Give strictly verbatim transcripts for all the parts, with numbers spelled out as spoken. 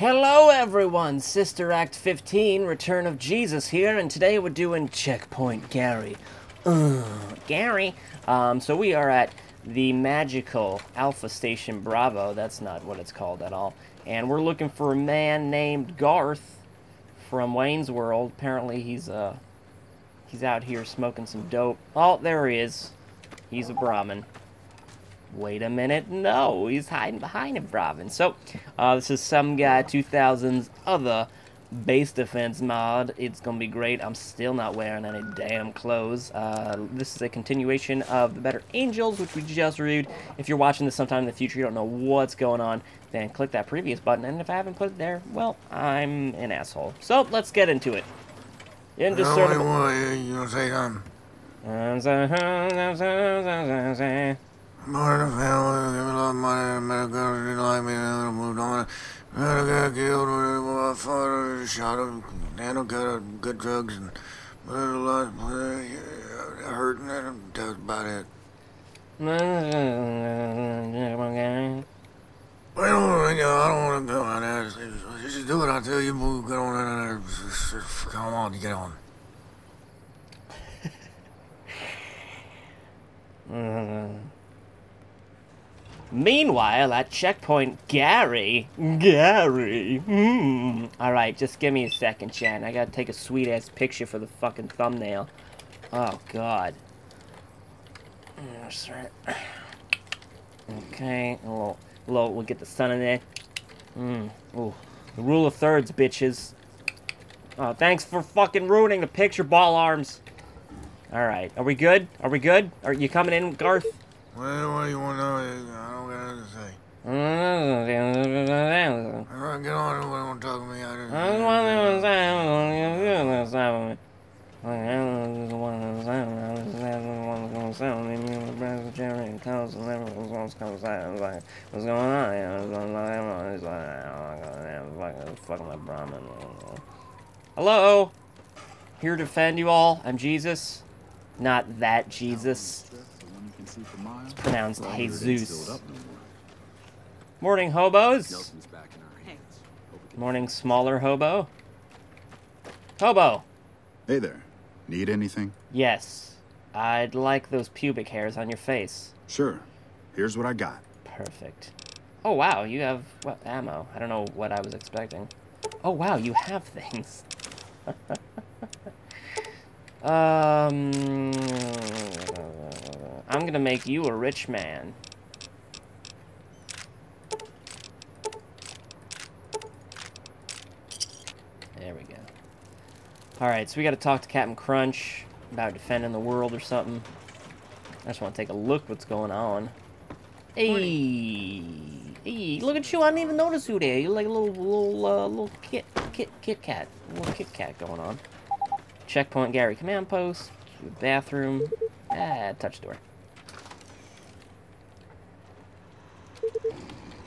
Hello everyone, Sister Act fifteen, Return of Jesus here, and today we're doing Checkpoint Gary. Ugh, Gary. Um, so we are at the magical Alpha Station Bravo, that's not what it's called at all, and we're looking for a man named Garth from Wayne's World. Apparently he's, uh, he's out here smoking some dope. Oh, there he is. He's a Brahmin. Wait a minute, no, he's hiding behind a Brahmin. So, uh, this is some guy, two thousand's other base defense mod. It's gonna be great. I'm still not wearing any damn clothes. Uh, this is a continuation of The Better Angels, which we just reviewed. If you're watching this sometime in the future, you don't know what's going on, then click that previous button, and if I haven't put it there, well, I'm an asshole. So, let's get into it. Indiscernible. Shot got good drugs and hurting and that's about it. I don't want to go on that. Just do what I tell you. Move, get on there. Come on, get on. Meanwhile, at Checkpoint Gary, Gary, mm. Alright, just give me a second, Chan. I gotta take a sweet-ass picture for the fucking thumbnail. Oh, God. Okay, a little, a little, we'll get the sun in there. Mm. Ooh. The rule of thirds, bitches. Oh, thanks for fucking ruining the picture, ball arms. Alright, are we good? Are we good? Are you coming in, Garth? Well, what do you want to know? I don't got nothing to say. All right, get on. Everybody want to talk to me out here? I don't want to say. I don't want to say. I just want to say. I mean, the brass cherry and council never was going to say. I was like, what's going on? I was like, I was like, I'm fucking my Brahmin. Hello. Here to defend you all. I'm Jesus. Not that Jesus. It's pronounced Jesus. Morning, hobos. Morning, smaller hobo. Hobo. Hey there. Need anything? Yes. I'd like those pubic hairs on your face. Sure. Here's what I got. Perfect. Oh, wow. You have what, ammo. I don't know what I was expecting. Oh, wow. You have things. um... I'm gonna make you a rich man. There we go. Alright, so we gotta talk to Captain Crunch about defending the world or something. I just wanna take a look what's going on. Hey! Hey, look at you, I didn't even notice you there. You're like a little, little, uh, little kit, kit, kit cat. A little Kit Kat going on. Checkpoint Gary command post. Bathroom. Ah, touch door.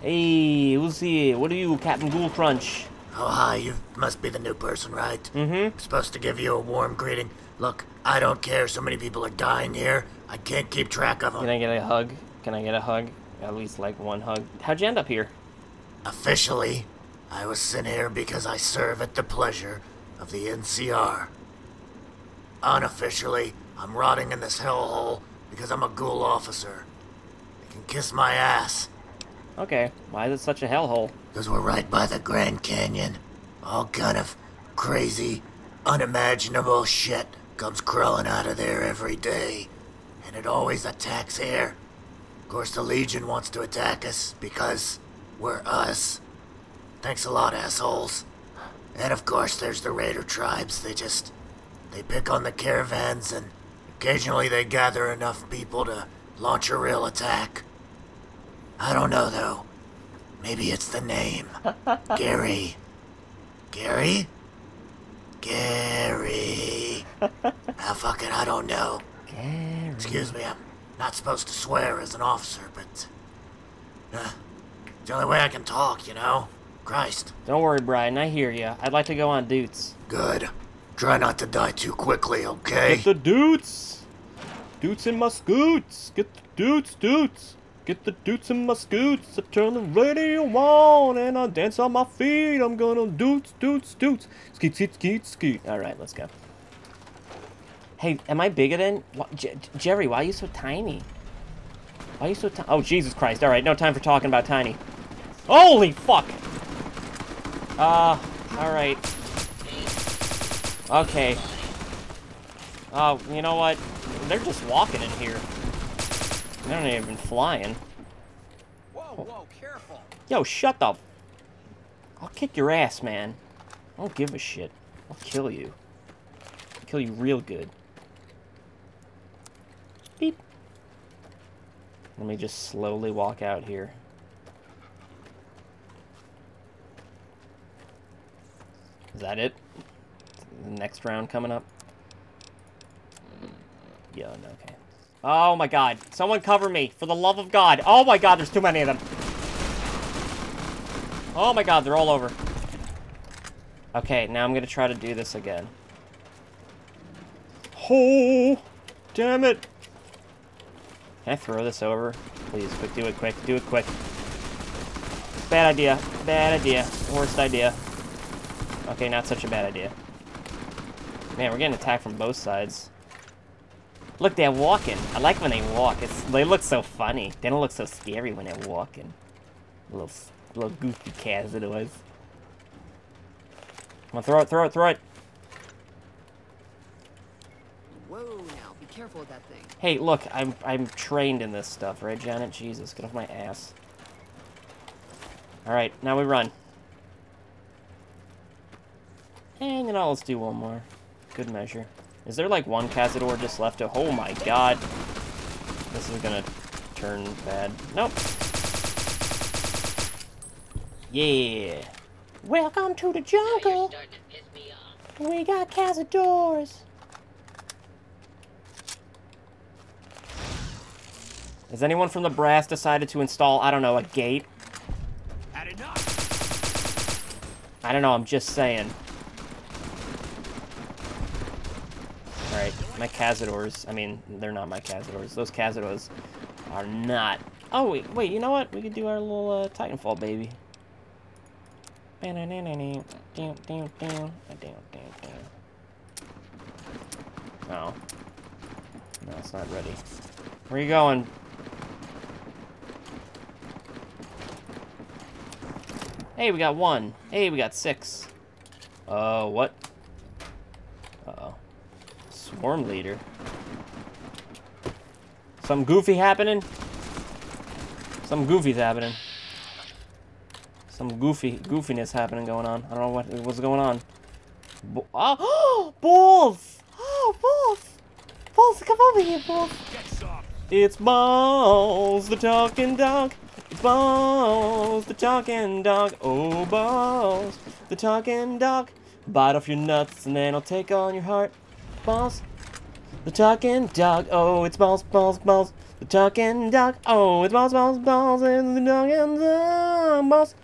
Hey, who's here? What are you, Captain Ghoul Crunch? Oh, hi. You must be the new person, right? Mm-hmm. I'm supposed to give you a warm greeting. Look, I don't care. So many people are dying here. I can't keep track of them. Can I get a hug? Can I get a hug? At least, like, one hug. How'd you end up here? Officially, I was sent here because I serve at the pleasure of the N C R. Unofficially, I'm rotting in this hellhole because I'm a ghoul officer. They can kiss my ass. Okay, why is it such a hellhole? Because we're right by the Grand Canyon. All kind of crazy, unimaginable shit comes crawling out of there every day. And it always attacks here. Of course, the Legion wants to attack us because we're us. Thanks a lot, assholes. And of course, there's the Raider tribes. They just, they pick on the caravans and occasionally they gather enough people to launch a real attack. I don't know, though. Maybe it's the name. Gary. Gary? Gary. Ah, fuck it, I don't know. Gary. Excuse me, I'm not supposed to swear as an officer, but... Uh, it's the only way I can talk, you know? Christ. Don't worry, Brian, I hear ya. I'd like to go on Dutes. Good. Try not to die too quickly, okay? Get the Dutes! Dutes in my scoots! Get the Dutes, Dutes! Get the dudes in my scoots, I turn the radio on, and I dance on my feet, I'm gonna doots, doots, doots, skeet, skeet, skeet, skeet. Alright, let's go. Hey, am I bigger than... What, J Jerry, why are you so tiny? Why are you so tiny? Oh, Jesus Christ, alright, no time for talking about tiny. Holy fuck! Uh, alright. Okay. Uh, you know what? They're just walking in here. They're not even flying. Whoa, whoa, careful. Yo, shut up. I'll kick your ass, man. I don't give a shit. I'll kill you. I'll kill you real good. Beep. Let me just slowly walk out here. Is that it? The next round coming up? Yeah, no, okay. Oh my god. Someone cover me, for the love of God. Oh my god, there's too many of them. Oh my god, they're all over. Okay, now I'm gonna try to do this again. Oh, damn it. Can I throw this over? Please, quick, do it quick, do it quick. Bad idea, bad idea, worst idea. Okay, not such a bad idea. Man, we're getting attacked from both sides. Look, they're walking. I like when they walk. It's, they look so funny. They don't look so scary when they're walking. Little, little goofy Cazadors. Come on, throw it, throw it, throw it. Whoa, now be careful with that thing. Hey, look, I'm, I'm trained in this stuff, right, Janet? Jesus, get off my ass. All right, now we run. And then I'll let's do one more. Good measure. Is there like one Cazador just left to- oh my god. This is gonna turn bad. Nope. Yeah. Welcome to the jungle. To piss me off. We got Cazadors. Has anyone from the brass decided to install, I don't know, a gate? Had enough. I don't know, I'm just saying. Alright, my Cazadors, I mean, they're not my Cazadors. Those Cazadors are not. Oh, wait, wait, you know what? We could do our little uh, Titanfall, baby. Oh. No, it's not ready. Where are you going? Hey, we got one. Hey, we got six. Uh, what? Uh-oh. Swarm leader. Something goofy happening? Something goofy's happening. Some goofy goofiness happening going on. I don't know what what's going on. Bo oh, oh, Bulls! Oh, Bulls! Bulls, come over here, Bulls! It's Balls, the talking dog. It's Balls, the talking dog. Oh, Balls, the talking dog. Bite off your nuts and then I'll take on your heart. Balls, the talking dog. Oh, it's Balls, Balls, Balls. The talking dog. Oh, it's Balls, Balls, Balls. It's the talking dog. Balls.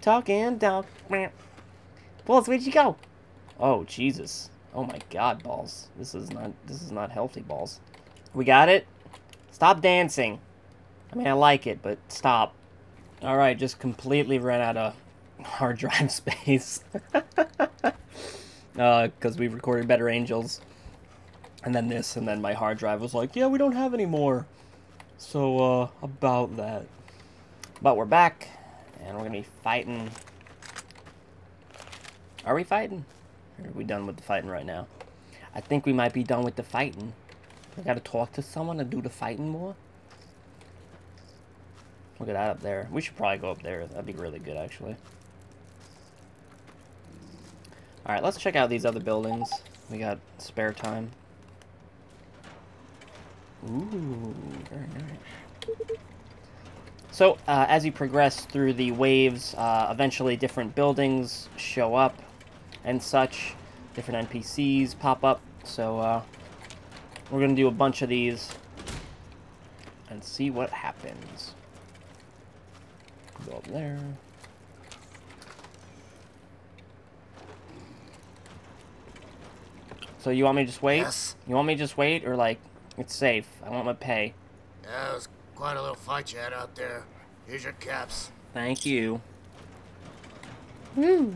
Talking dog. Balls, where'd you go? Oh, Jesus. Oh my God, Balls. This is not. This is not healthy, Balls. We got it. Stop dancing. I mean, I like it, but stop. All right, just completely ran out of hard drive space. Uh, because we recorded Better Angels, and then this, and then my hard drive was like, yeah, we don't have any more. So, uh, about that. But we're back, and we're gonna be fighting. Are we fighting? Or are we done with the fighting right now? I think we might be done with the fighting. I gotta talk to someone and do the fighting more. Look at that up there. We should probably go up there. That'd be really good, actually. Alright, let's check out these other buildings. We got spare time. Ooh, very nice. So, uh, as you progress through the waves, uh, eventually different buildings show up and such. Different N P Cs pop up. So, uh, we're going to do a bunch of these and see what happens. Go up there. So you want me to just wait? Yes. You want me to just wait, or like, it's safe. I want my pay. Those Quite a little fight you had out there. Here's your caps. Thank you. Hmm.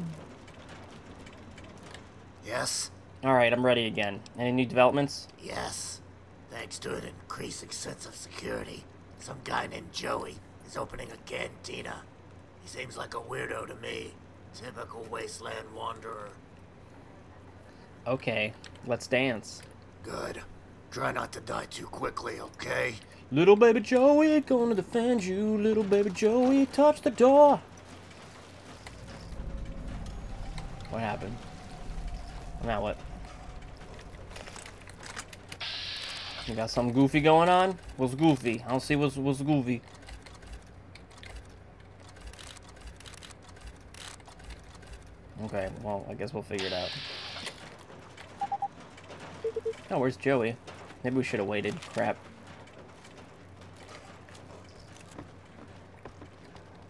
Yes? Alright, I'm ready again. Any new developments? Yes. Thanks to an increasing sense of security, some guy named Joey is opening a cantina. He seems like a weirdo to me. Typical wasteland wanderer. Okay, let's dance. Good. Try not to die too quickly, okay? Little baby Joey gonna defend you. Little baby Joey, touch the door. What happened? Now what? You got something goofy going on? What's goofy? I don't see what's, what's goofy. Okay, well, I guess we'll figure it out. Oh, where's Joey? Maybe we should have waited. Crap.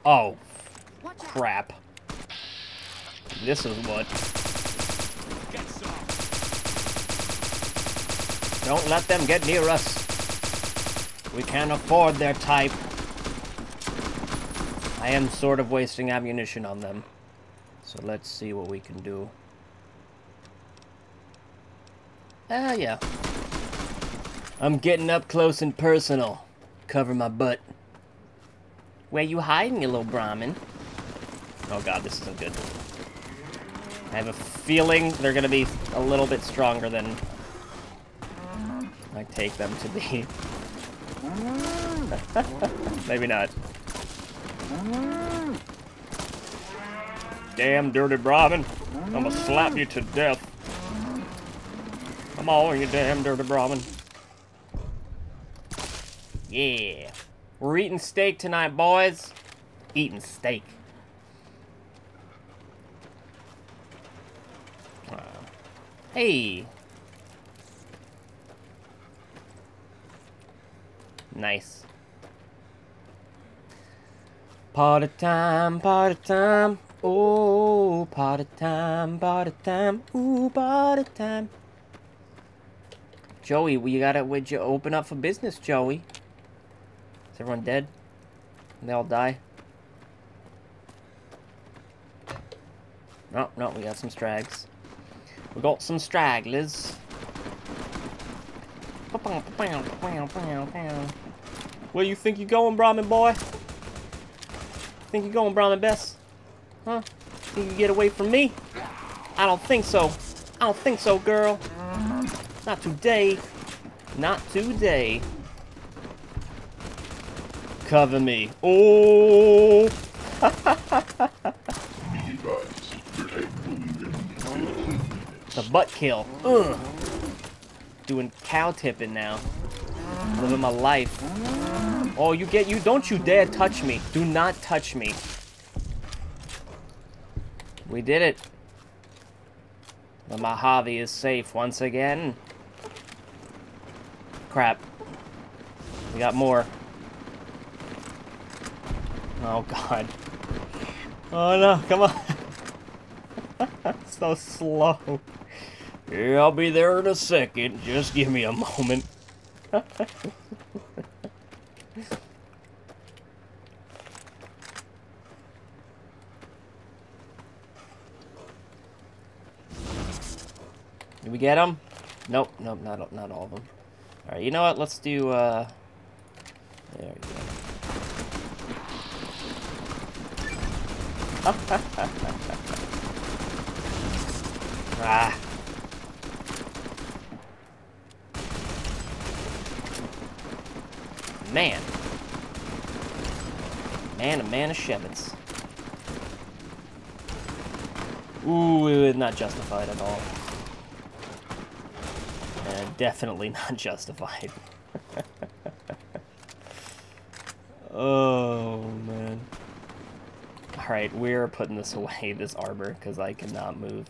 Oh, crap. This is what. Don't let them get near us. We can't afford their type. I am sort of wasting ammunition on them. So let's see what we can do. Ah, yeah. I'm getting up close and personal. Cover my butt. Where you hiding, you little Brahmin? Oh god, this isn't good. I have a feeling they're gonna be a little bit stronger than I take them to be. Maybe not. Damn dirty Brahmin. I'm gonna slap you to death. Come on, you damn dirty Brahmin. Yeah. We're eating steak tonight, boys. Eating steak. Uh, hey. Nice. Party time, party time. Oh, party time, party time. Ooh, party time. Joey, we gotta would you open up for business, Joey? Is everyone dead? They all die? No, no, we got some strags. We got some stragglers. Where you think you going, Brahmin boy? Think you going, Brahmin Bess? Huh? Think you can get away from me? I don't think so. I don't think so, girl. Not today. Not today. Cover me. Oh! The butt kill. Ugh. Doing cow tipping now. Living my life. Oh, you get you. Don't you dare touch me. Do not touch me. We did it. The Mojave is safe once again. Crap. We got more. Oh, God. Oh, no. Come on. So slow. Yeah, I'll be there in a second. Just give me a moment. Did we get them? Nope, nope, not not all of them. All right, you know what? Let's do. Uh... There we go. Ah. Man. Man, a man of shevins. Ooh, it was not justified at all. Uh, definitely not justified. Oh, man. Alright, we're putting this away, this arbor, because I cannot move.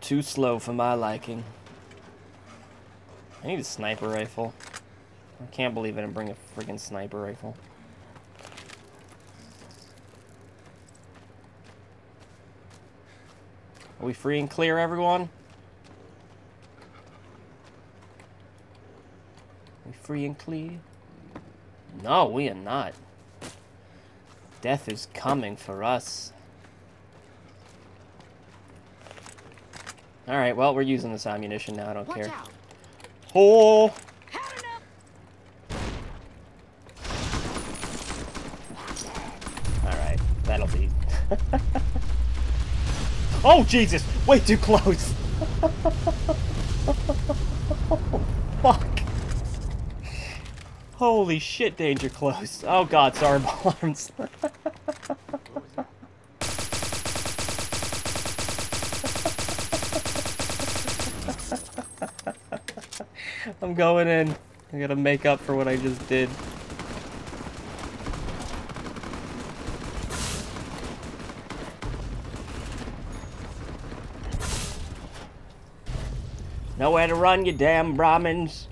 Too slow for my liking. I need a sniper rifle. I can't believe I didn't bring a freaking sniper rifle. Are we free and clear, everyone? free and clear? No, we are not. Death is coming for us. Alright, well, we're using this ammunition now. I don't Watch care. Out. Oh! Alright, that'll be... Oh, Jesus! Way too close! Fuck! Holy shit, danger close. Oh god, sorry, my alarms. I'm going in. I gotta make up for what I just did. Nowhere to run, you damn Brahmins.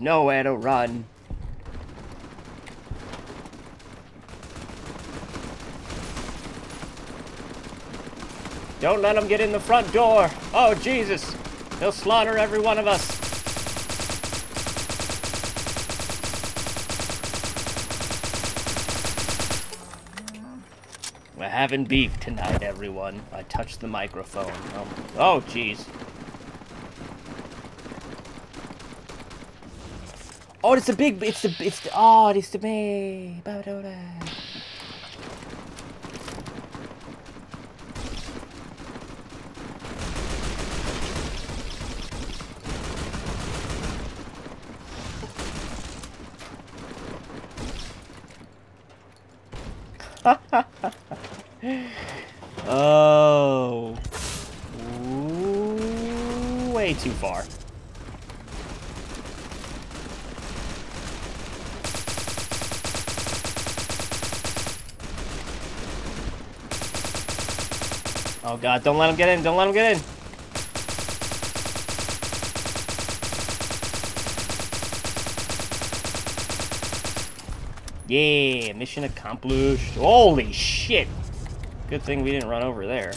Nowhere to run. Don't let them get in the front door. Oh, Jesus. They'll slaughter every one of us. We're having beef tonight, everyone. I touched the microphone. Oh, jeez. Oh, Oh, it's a big, it's the, it's the, oh, it's the big. Oh, ooh, way too far. Oh god, don't let him get in, don't let him get in! Yeah, mission accomplished. Holy shit! Good thing we didn't run over there.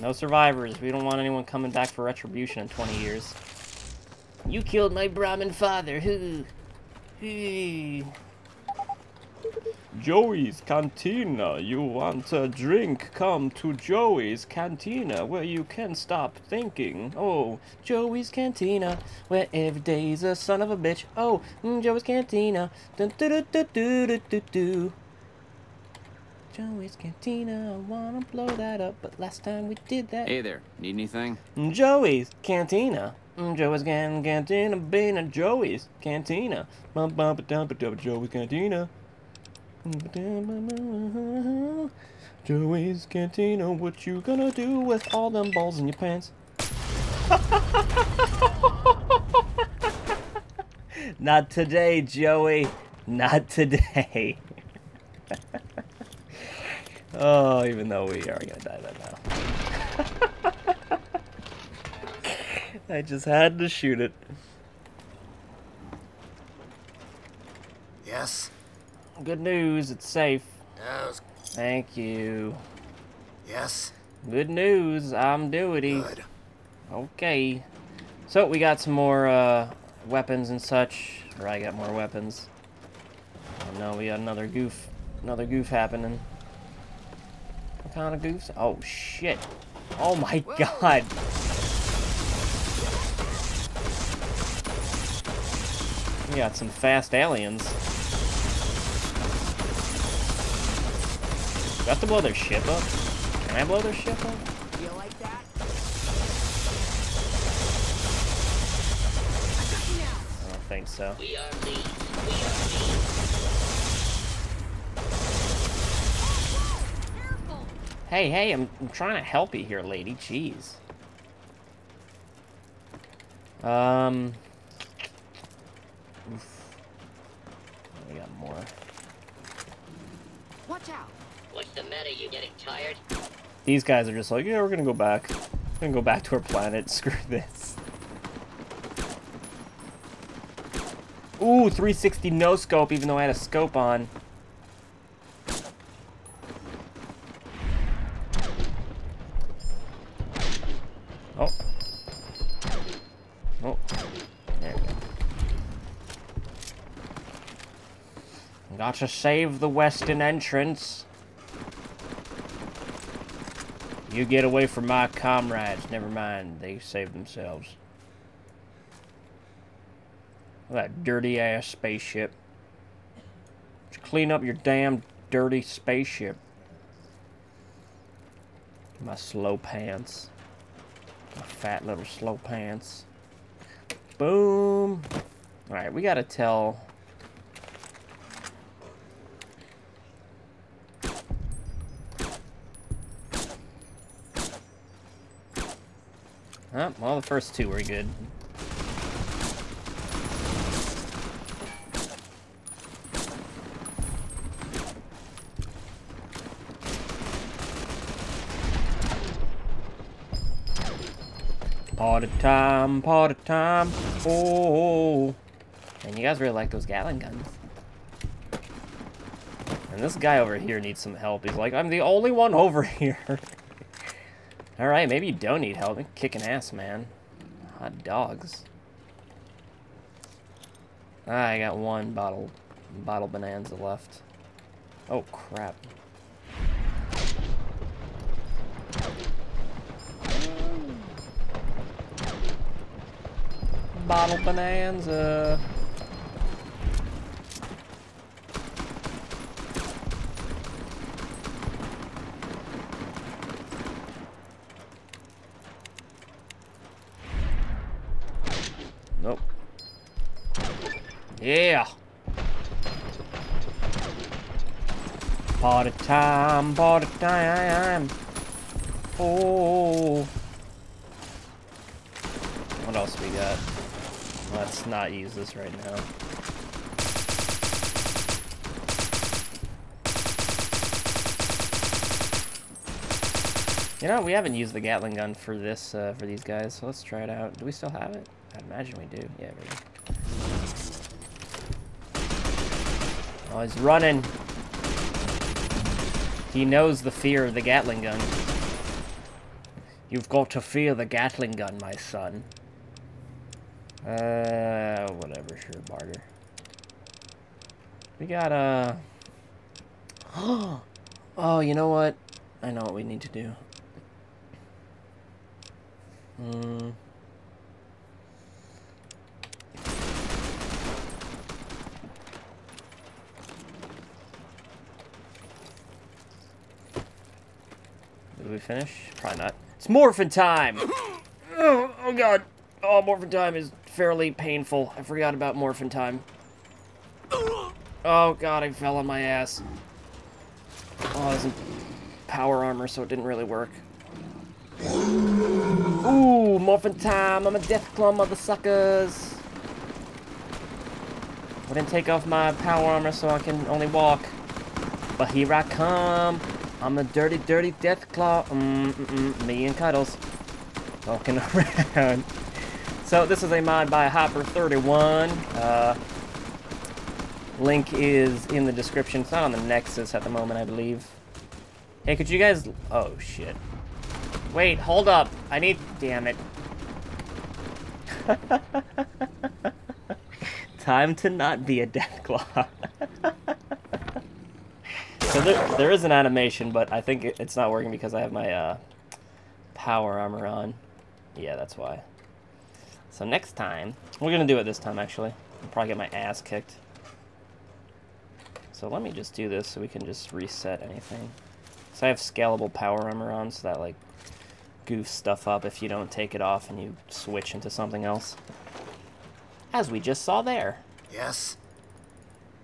No survivors, we don't want anyone coming back for retribution in twenty years. You killed my Brahmin father, who? Joey's Cantina. You want a drink? Come to Joey's Cantina, where you can stop thinking. Oh, Joey's Cantina, where every day's a son of a bitch. Oh, Joey's Cantina. Dun, doo, doo, doo, doo, doo, doo, doo. Joey's Cantina. I wanna blow that up, but last time we did that. Hey there. Need anything? Joey's Cantina. Joey's can Cantina, being a Joey's Cantina. Bump bump a dump a dump Joey's Cantina. Joey's Cantina, what you gonna do with all them balls in your pants? Not today, Joey. Not today. Oh, even though we are gonna die right now. I just had to shoot it. Yes. Good news, it's safe. Yes. Thank you. Yes. Good news, I'm Doity. Good. Okay. So we got some more uh, weapons and such. Or I got more weapons. Oh no, we got another goof. Another goof happening. What kind of goofs? Oh shit. Oh my Whoa. God. We got some fast aliens. Do I have to blow their ship up? Can I blow their ship up? You like that? I don't think so. We are lead. We are lead. Hey, hey, I'm, I'm trying to help you here, lady. Jeez. Um... Oof. We got more. Watch out! What's the matter? You getting tired? These guys are just like, yeah, we're gonna go back. We're gonna go back to our planet. Screw this. Ooh, three sixty no scope, even though I had a scope on. Gotta save the western entrance. You get away from my comrades. Never mind, they saved themselves. That dirty ass spaceship. Just clean up your damn dirty spaceship. My slow pants. My fat little slow pants. Boom. Alright, we gotta tell... Oh, well, the first two were good. Party time, party time, oh. And you guys really like those Gatling guns. And this guy over here needs some help. He's like, I'm the only one over here. Alright, maybe you don't need help. I'm kicking ass, man. Hot dogs. Ah, I got one bottle bottle bonanza left. Oh, crap. Bottle bonanza. Nope. Yeah. Party time, party time. Oh. What else we got? Let's not use this right now. You know, we haven't used the Gatling gun for this, uh, for these guys, so let's try it out. Do we still have it? I imagine we do. Yeah, maybe. Oh, he's running. He knows the fear of the Gatling gun. You've got to fear the Gatling gun, my son. Uh, whatever, sure, barter. We got, uh... oh, you know what? I know what we need to do. Hmm... Did we finish? Probably not. It's morphin' time! Oh, oh god. Oh, morphin' time is... fairly painful. I forgot about morphin' time. Oh god, I fell on my ass. Oh, it was in power armor, so it didn't really work. Ooh, morphin' time! I'm a deathclaw, mother suckers! I didn't take off my power armor, so I can only walk. But here I come! I'm a dirty, dirty deathclaw. Mm mm mm. Me and Cuddles. Walking around. So this is a mod by Hopper thirty-one. Uh, link is in the description. It's not on the Nexus at the moment, I believe. Hey, could you guys... Oh, shit. Wait, hold up. I need... Damn it. Time to not be a deathclaw. So there, there is an animation, but I think it, it's not working because I have my uh, power armor on. Yeah, that's why. So next time, we're gonna do it this time actually. I'll probably get my ass kicked. So let me just do this so we can just reset anything. So I have scalable power armor on, so that like goofs stuff up if you don't take it off and you switch into something else. As we just saw there. Yes.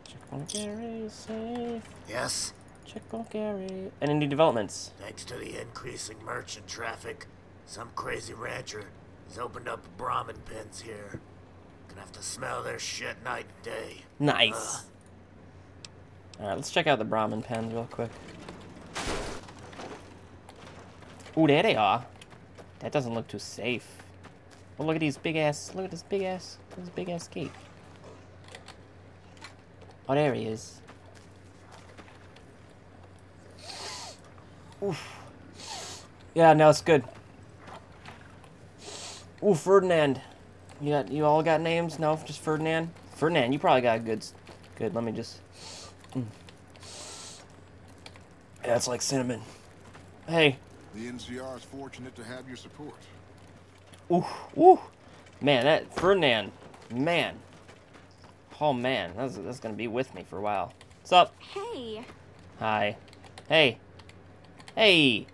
Checkpoint Gary, safe. Yes. Checkpoint Gary. And any developments? Thanks to the increasing merchant traffic, some crazy rancher he's opened up Brahmin pens here. Gonna have to smell their shit night and day. Nice. Uh. Alright, let's check out the Brahmin pens real quick. Ooh, there they are. That doesn't look too safe. Well, look at these big ass. Look at this big ass. This big ass gate. Oh, there he is. Oof. Yeah, no, it's good. Ooh, Ferdinand. You got, you all got names? No, just Ferdinand? Ferdinand, you probably got good... Good, let me just... Mm. Yeah, it's like cinnamon. Hey. The N C R is fortunate to have your support. Ooh, ooh. Man, that Ferdinand. Man. Oh, man. That's, that's going to be with me for a while. What's up? Hey. Hi. Hey. Hey.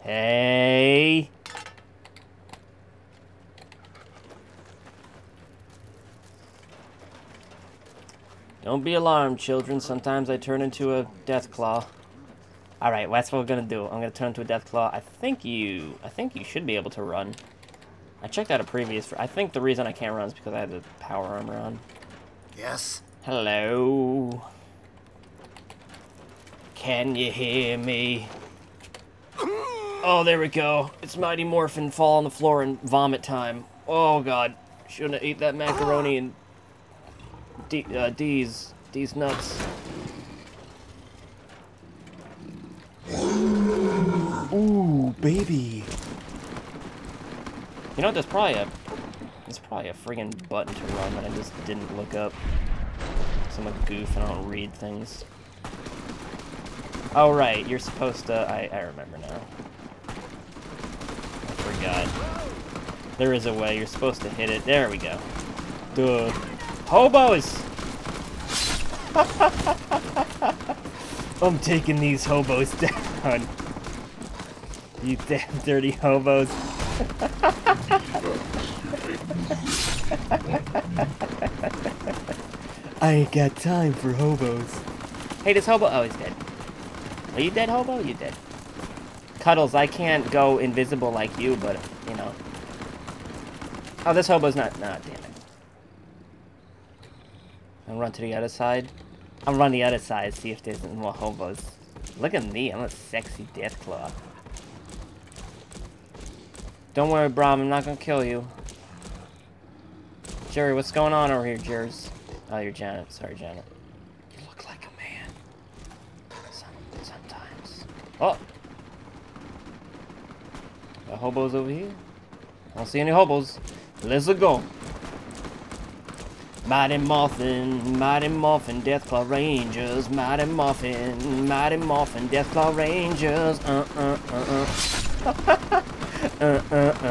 Hey. Don't be alarmed, children. Sometimes I turn into a death claw. Alright, well, that's what we're gonna do. I'm gonna turn into a death claw. I think you I think you should be able to run. I checked out a previous I think the reason I can't run is because I had the power armor on. Yes. Hello. Can you hear me? Oh, there we go. It's Mighty Morphin fall on the floor and vomit time. Oh god. Shouldn't have ate that macaroni and D, uh, D's, D's nuts. Ooh, baby. You know what? There's probably a, there's probably a friggin' button to run that I just didn't look up. So I'm a goof and I don't read things. Oh right, you're supposed to. I, I remember now. I forgot. There is a way. You're supposed to hit it. There we go. Duh. Hobos! I'm taking these hobos down. You damn dirty hobos. I ain't got time for hobos. Hey, this hobo. Oh, he's dead. Are you dead, hobo? You dead. Cuddles, I can't go invisible like you, but, you know. Oh, this hobo's not. Nah, damn it. And run to the other side. I'll run the other side, see if there's more hobos. Look at me, I'm a sexy death claw. Don't worry, Brom, I'm not gonna kill you. Jerry, what's going on over here, Jers? Oh, you're Janet. Sorry, Janet. You look like a man. Some, sometimes. Oh! The hobos over here? I don't see any hobos. Let's go. Mighty Morphin, Mighty Morphin, Deathclaw Rangers. Mighty Morphin, Mighty Morphin, Deathclaw Rangers. Uh, uh, uh, uh. uh, uh,